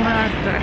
Market.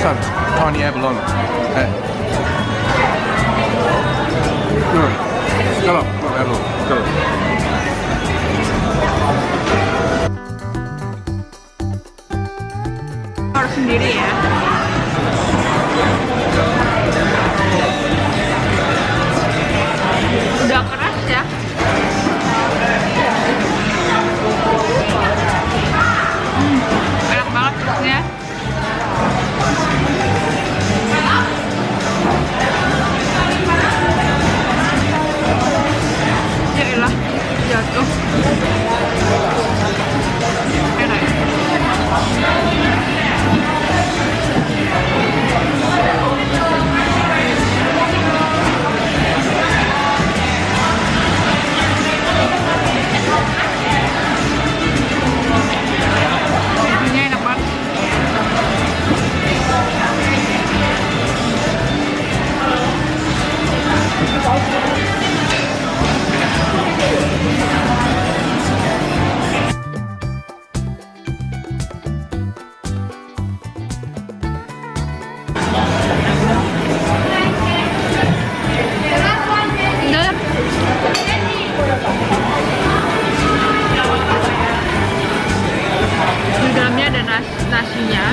some tiny abalone. Hey. Hello, abalone. Sendiri ya. Udah keras ya. Enak banget rasanya. Jadilah jatuh. Enak. Nasinya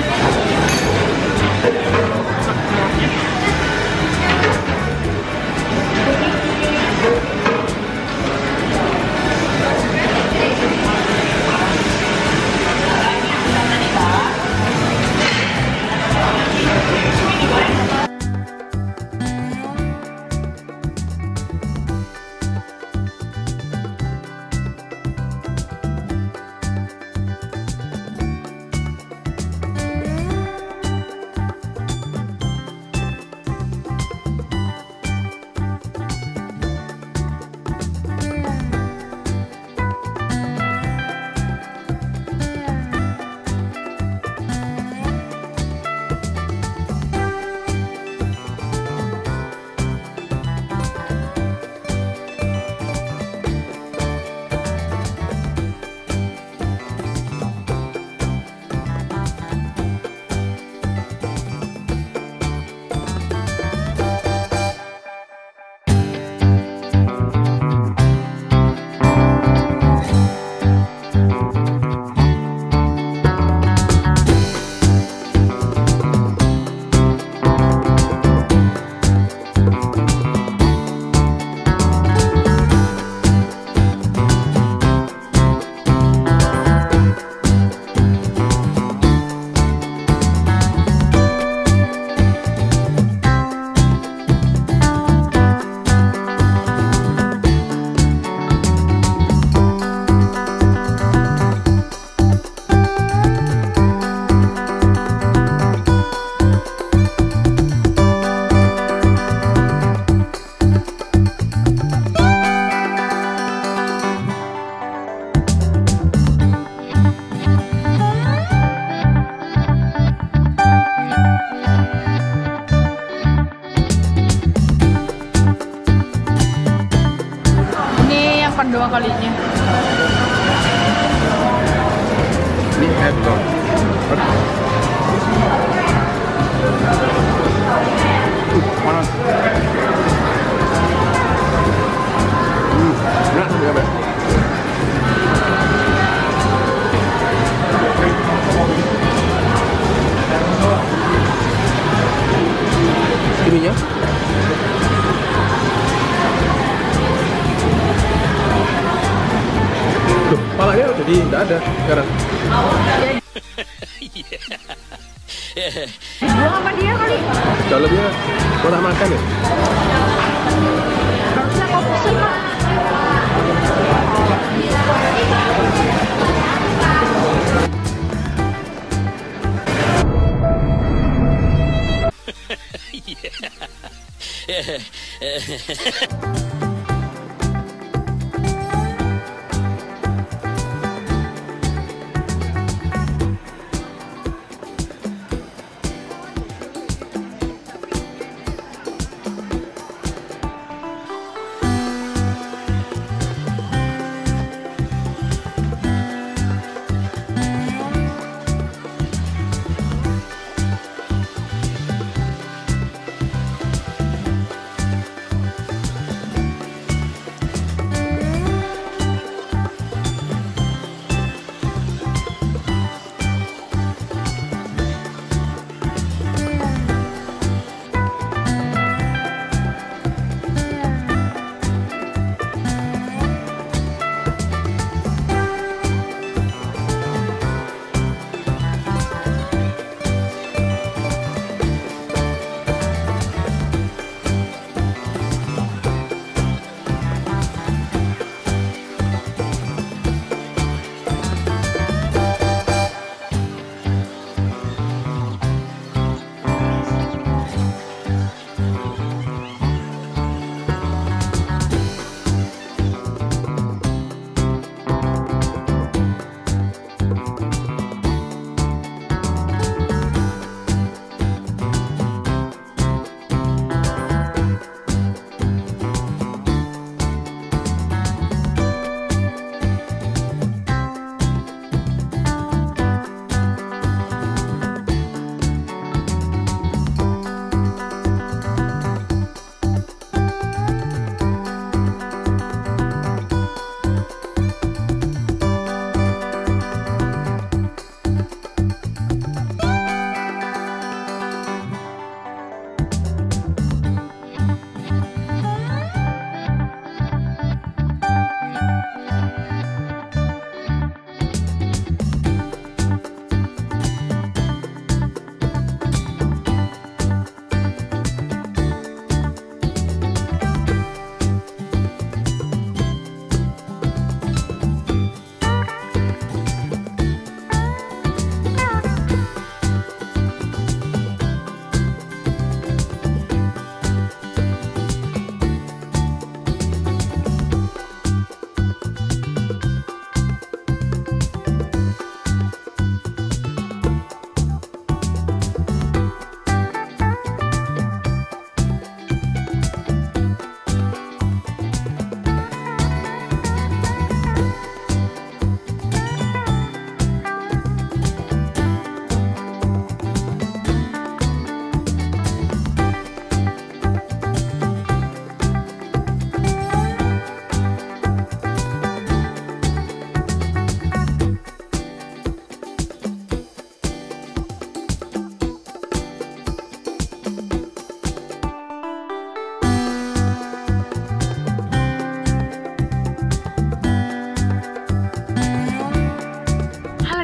malutně. Palanya udah nggak ada sekarang. Buang sama dia kali. Dalamnya pernah makan ya? Harusnya kau pusing pak.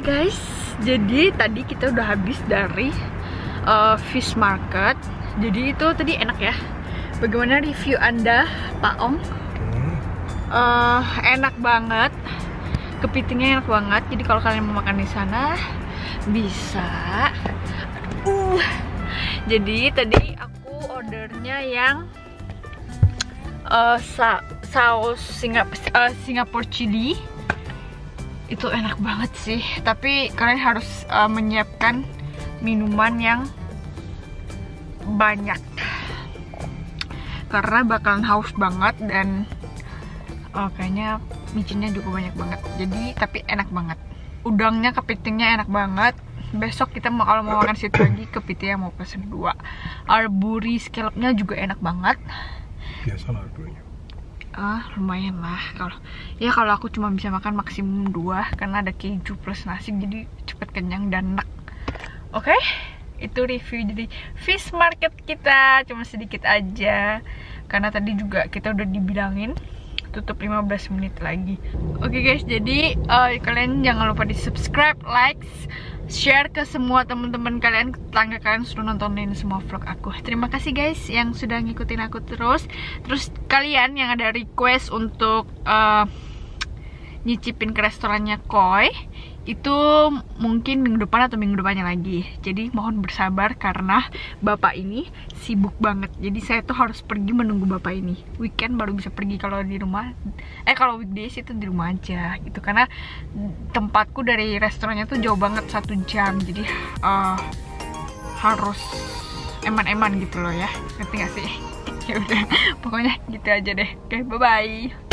Guys, jadi tadi kita udah habis dari Fish Market. Jadi itu tadi enak ya. Bagaimana review Anda, Pak Ong? Enak banget. Kepitingnya enak banget. Jadi kalau kalian mau makan di sana bisa. Jadi tadi aku ordernya yang saus Singapore chili. Itu enak banget sih, tapi kalian harus menyiapkan minuman yang banyak karena bakalan haus banget dan kayaknya micinnya juga banyak banget. Jadi tapi enak banget. Udangnya, kepitingnya enak banget. Besok kita mau, kalau mau makan situ lagi, kepitingnya mau pesen 2. Arburi scallopnya juga enak banget. Biasa lah arburinya. Lumayan lah. Kalau aku cuma bisa makan maksimum 2 karena ada keju plus nasi, jadi cepet kenyang dan enak. Oke, itu review dari fish market kita, cuma sedikit aja karena tadi juga kita udah dibilangin tutup 15 menit lagi. Oke guys, jadi kalian jangan lupa di subscribe, likes, share ke semua teman-teman kalian, tetangga kalian sudah nontonin semua vlog aku. Terima kasih guys yang sudah ngikutin aku terus. Terus kalian yang ada request untuk nyicipin ke restorannya Koi, itu mungkin minggu depan atau minggu depannya lagi. Jadi mohon bersabar karena bapak ini sibuk banget. Jadi saya tuh harus pergi menunggu bapak ini. Weekend baru bisa pergi, kalau di rumah. Kalau weekdays itu di rumah aja gitu. Karena tempatku dari restorannya tuh jauh banget, 1 jam. Jadi harus eman-eman gitu loh ya. Ngerti gak sih? Ya udah, pokoknya gitu aja deh. Oke, bye-bye.